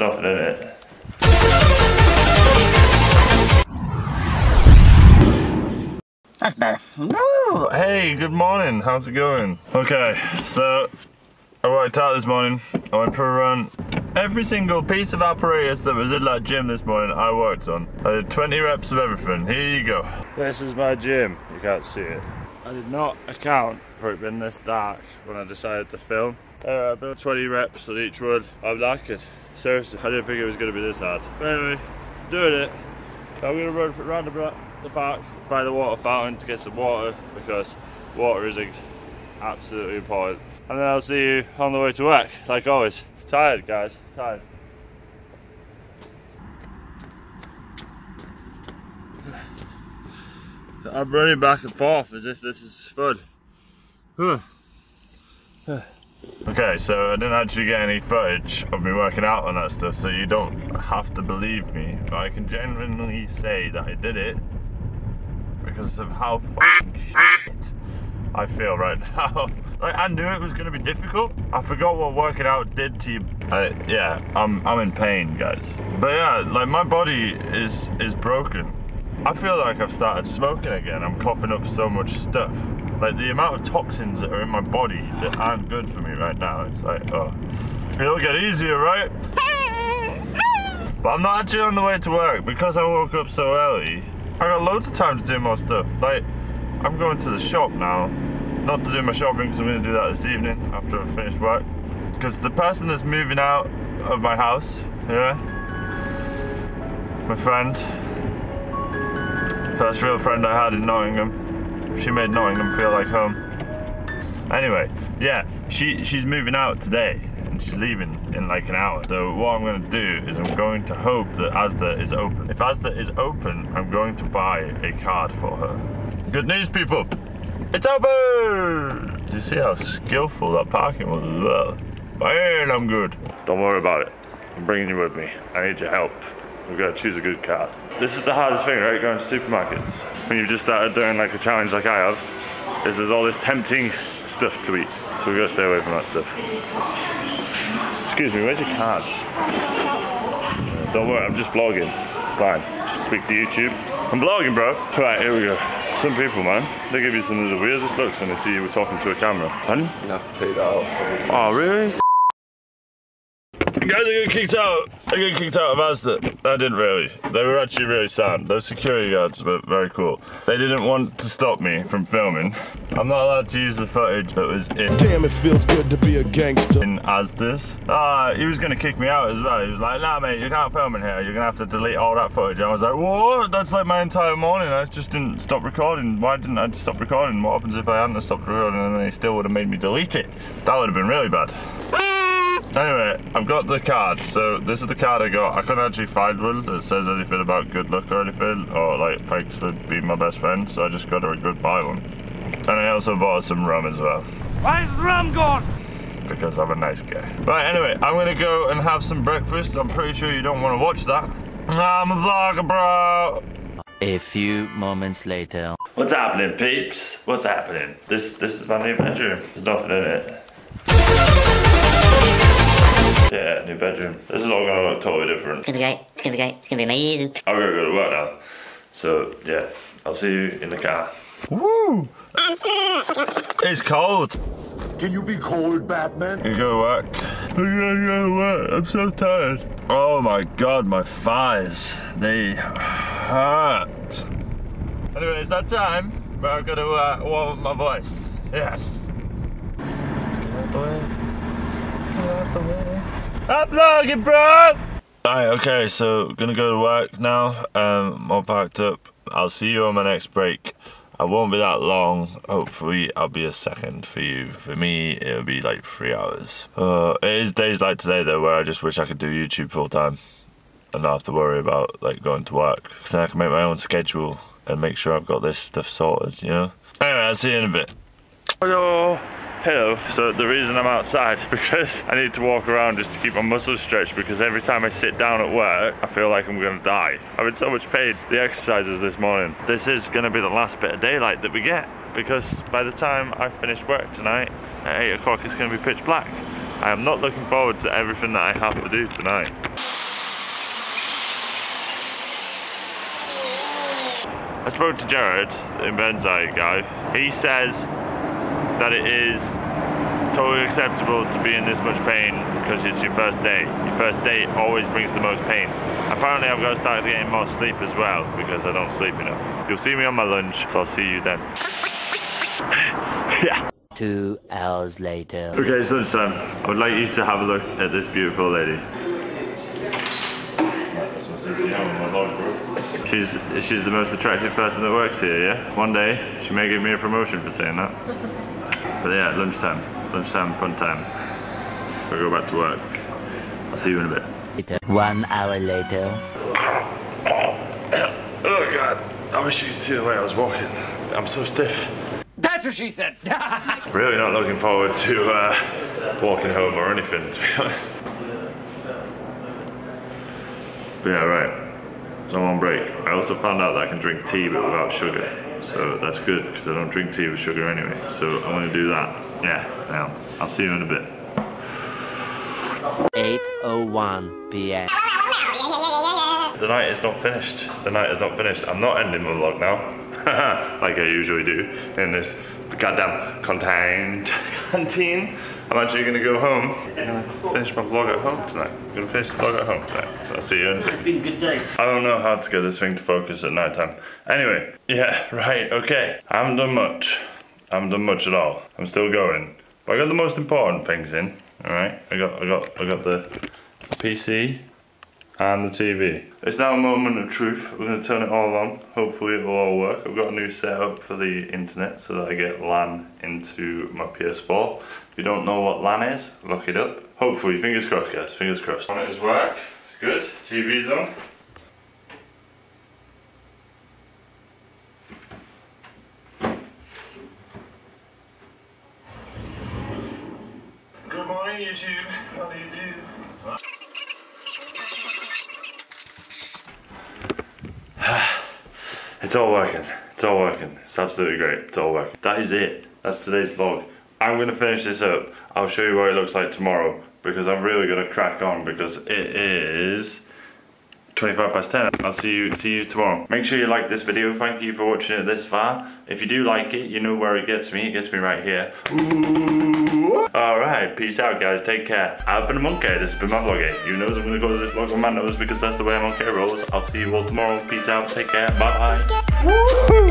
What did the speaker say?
nothing in it. That's better. Ooh, hey, good morning. How's it going? Okay, so I worked out this morning. I went for a run. Every single piece of apparatus that was in that gym this morning, I worked on. I did 20 reps of everything. Here you go. This is my gym. You can't see it. I did not account for it being this dark when I decided to film. I've done 20 reps on each one. I'm knackered. Seriously, I didn't think it was going to be this hard. But anyway, doing it. I'm going to run around the park by the water fountain to get some water because water is absolutely important. And then I'll see you on the way to work, like always. Tired, guys. Tired. I'm running back and forth as if this is fun. Okay, so I didn't actually get any footage of me working out on that stuff, so you don't have to believe me, but I can genuinely say that I did it because of how fucking shit I feel right now. Like, I knew it was going to be difficult. I forgot what working out did to you. Yeah, I'm in pain, guys. But yeah, like, my body is broken. I feel like I've started smoking again. I'm coughing up so much stuff. Like, the amount of toxins that are in my body that aren't good for me right now, it's like, oh, it'll get easier, right? But I'm not actually on the way to work because I woke up so early. I got loads of time to do more stuff. Like, I'm going to the shop now. Not to do my shopping, because I'm going to do that this evening after I've finished work. Because the person that's moving out of my house, yeah, my friend, first real friend I had in Nottingham. She made Nottingham feel like home. Anyway, yeah, she's moving out today and she's leaving in like an hour. So what I'm going to do is I'm going to hope that Asda is open. If Asda is open, I'm going to buy a card for her. Good news, people! It's open! Do you see how skillful that parking was as well? Man, I'm good. Don't worry about it. I'm bringing you with me. I need your help. We've got to choose a good card. This is the hardest thing, right? Going to supermarkets. When you've just started doing like a challenge like I have, is there's all this tempting stuff to eat. So we've got to stay away from that stuff. Excuse me, where's your card? Don't worry, I'm just vlogging. It's fine. Just speak to YouTube. I'm vlogging, bro. Right, here we go. Some people, man, they give you some of the weirdest looks when they see you were talking to a camera. Pardon? You have to take that out. Oh, really? Guys, I got kicked out. I got kicked out of Asda. I didn't really. They were actually really sound. Those security guards were very cool. They didn't want to stop me from filming. I'm not allowed to use the footage that was in. Damn, it feels good to be a gangster. In Asda's. He was gonna kick me out as well. He was like, "Nah, mate, you can't film in here. You're gonna have to delete all that footage." And I was like, "What? That's like my entire morning. I just didn't stop recording. Why didn't I just stop recording? What happens if I hadn't stopped recording and they still would have made me delete it? That would have been really bad." Anyway, I've got the card, so this is the card I got. I couldn't actually find one that says anything about good luck or anything, or like thanks for being my best friend, so I just got a goodbye one. And I also bought some rum as well. Where's rum gone? Because I'm a nice guy. Right, anyway, I'm gonna go and have some breakfast. I'm pretty sure you don't want to watch that. I'm a vlogger, bro! A few moments later. What's happening, peeps? What's happening? This is my new bedroom. There's nothing in it. Yeah, new bedroom. This is all gonna look totally different. It's gonna be great, it's gonna be great, it's gonna be amazing. I'm gonna go to work now. So, yeah, I'll see you in the car. Woo! It's cold. Can you be cold, Batman? You go to work. I gotta go to work, I'm so tired. Oh my god, my thighs. They hurt. Anyway, it's that time where I've gotta warm up my voice. Yes. I'm vlogging, bro! Alright, okay, so gonna go to work now. All packed up. I'll see you on my next break. I won't be that long. Hopefully, I'll be a second for you. For me, it'll be like 3 hours. It is days like today, though, where I just wish I could do YouTube full time and not have to worry about like going to work. Because then I can make my own schedule and make sure I've got this stuff sorted, you know? Anyway, I'll see you in a bit. Hello! Hello. So the reason I'm outside is because I need to walk around just to keep my muscles stretched, because every time I sit down at work I feel like I'm gonna die. I'm in so much pain. The exercises this morning. This is gonna be the last bit of daylight that we get, because by the time I finish work tonight at 8 o'clock it's gonna be pitch black. I am not looking forward to everything that I have to do tonight. I spoke to Jared, the Abenzi guy. He says that it is totally acceptable to be in this much pain because it's your first day. Your first day always brings the most pain. Apparently I've got to start getting more sleep as well because I don't sleep enough. You'll see me on my lunch, so I'll see you then. Yeah. 2 hours later. Okay, it's lunchtime. I would like you to have a look at this beautiful lady. She's the most attractive person that works here, yeah? One day, she may give me a promotion for saying that. But yeah, lunchtime. Lunchtime, fun time. I'll go back to work. I'll see you in a bit. 1 hour later. Oh God, I wish you could see the way I was walking. I'm so stiff. That's what she said. Really not looking forward to walking home or anything, to be honest. But yeah, right, so I'm on break. I also found out that I can drink tea but without sugar. So that's good, because I don't drink tea with sugar anyway. So I'm gonna do that. Yeah, now. I'll see you in a bit. 8:01 p.m. The night is not finished. The night is not finished. I'm not ending my vlog now. Like I usually do in this goddamn canteen. I'm actually gonna go home and finish my vlog at home tonight. I'm gonna finish the vlog at home tonight. I'll see you in a bit. It's been a good day. I don't know how to get this thing to focus at night time. Anyway, yeah, right, okay. I haven't done much. I haven't done much at all. I'm still going. But I got the most important things in, alright? I got the PC and the TV. It's now a moment of truth. We're gonna turn it all on. Hopefully it'll all work. I've got a new setup for the internet so that I get LAN into my PS4. If you don't know what LAN is, look it up. Hopefully, fingers crossed guys, fingers crossed. On it is work, it's good. TV's on. Good morning YouTube, how do you do? It's all working, it's all working. It's absolutely great, it's all working. That is it, that's today's vlog. I'm gonna finish this up. I'll show you what it looks like tomorrow because I'm really gonna crack on because it is 10:25. I'll see you tomorrow. Make sure you like this video. Thank you for watching it this far. If you do like it, you know where it gets me right here. Ooh. All right, peace out guys, take care. I've been a monkey, this has been my vloggy. You knows I'm gonna go to this vlog on my nose because that's the way a monkey rolls. I'll see you all tomorrow, peace out, take care, bye. Woo-hoo.